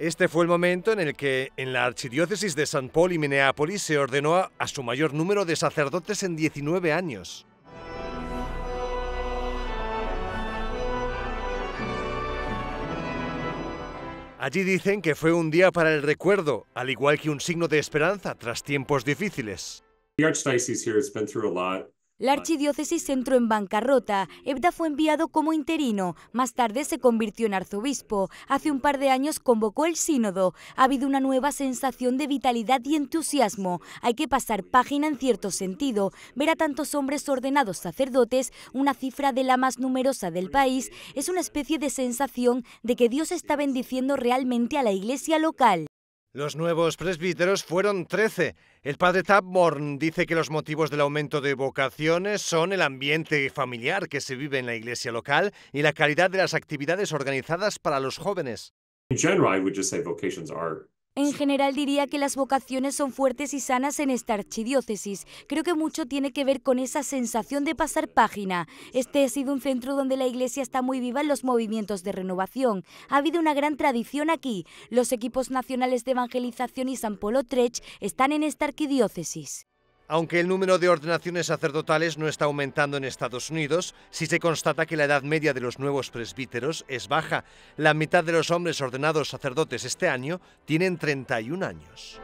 Este fue el momento en el que, en la Archidiócesis de St. Paul y Minneapolis, se ordenó a su mayor número de sacerdotes en 19 años. Allí dicen que fue un día para el recuerdo, al igual que un signo de esperanza tras tiempos difíciles. La archidiócesis entró en bancarrota. Hebda fue enviado como interino. Más tarde se convirtió en arzobispo. Hace un par de años convocó el sínodo. Ha habido una nueva sensación de vitalidad y entusiasmo. Hay que pasar página en cierto sentido. Ver a tantos hombres ordenados sacerdotes, una cifra de la más numerosa del país, es una especie de sensación de que Dios está bendiciendo realmente a la iglesia local. Los nuevos presbíteros fueron 13. El padre Taborn dice que los motivos del aumento de vocaciones son el ambiente familiar que se vive en la iglesia local y la calidad de las actividades organizadas para los jóvenes. En general diría que las vocaciones son fuertes y sanas en esta archidiócesis. Creo que mucho tiene que ver con esa sensación de pasar página. Este ha sido un centro donde la iglesia está muy viva en los movimientos de renovación. Ha habido una gran tradición aquí. Los equipos nacionales de evangelización y San Polo Trech están en esta arquidiócesis. Aunque el número de ordenaciones sacerdotales no está aumentando en Estados Unidos, sí se constata que la edad media de los nuevos presbíteros es baja. La mitad de los hombres ordenados sacerdotes este año tienen 31 años.